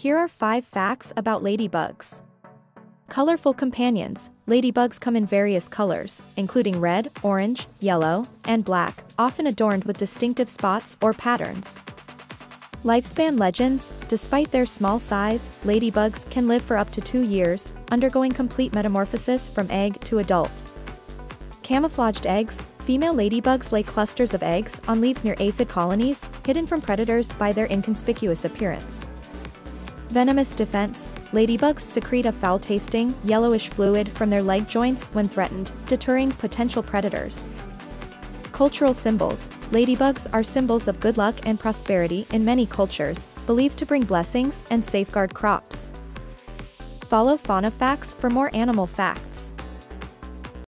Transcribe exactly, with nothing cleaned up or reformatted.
Here are five facts about ladybugs. Colorful companions. Ladybugs come in various colors, including red, orange, yellow, and black, often adorned with distinctive spots or patterns. Lifespan legends. Despite their small size, ladybugs can live for up to two years, undergoing complete metamorphosis from egg to adult. Camouflaged eggs. Female ladybugs lay clusters of eggs on leaves near aphid colonies, hidden from predators by their inconspicuous appearance. Venomous defense. Ladybugs secrete a foul-tasting, yellowish fluid from their leg joints when threatened, deterring potential predators. Cultural symbols. Ladybugs are symbols of good luck and prosperity in many cultures, believed to bring blessings and safeguard crops. Follow Fauna Facts for more animal facts.